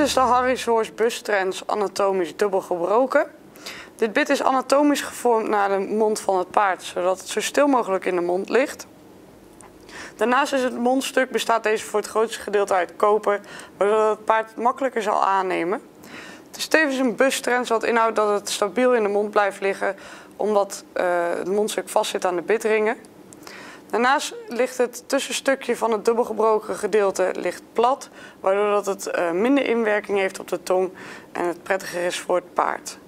is de Harry's Horse bustrens anatomisch dubbel gebroken. Dit bit is anatomisch gevormd naar de mond van het paard, zodat het zo stil mogelijk in de mond ligt. Daarnaast is het mondstuk, bestaat deze voor het grootste gedeelte uit koper, waardoor het paard het makkelijker zal aannemen. Het is tevens een bustrens wat inhoudt dat het stabiel in de mond blijft liggen, omdat het mondstuk vastzit aan de bitringen. Daarnaast ligt het tussenstukje van het dubbelgebroken gedeelte ligt plat, waardoor dat het minder inwerking heeft op de tong en het prettiger is voor het paard.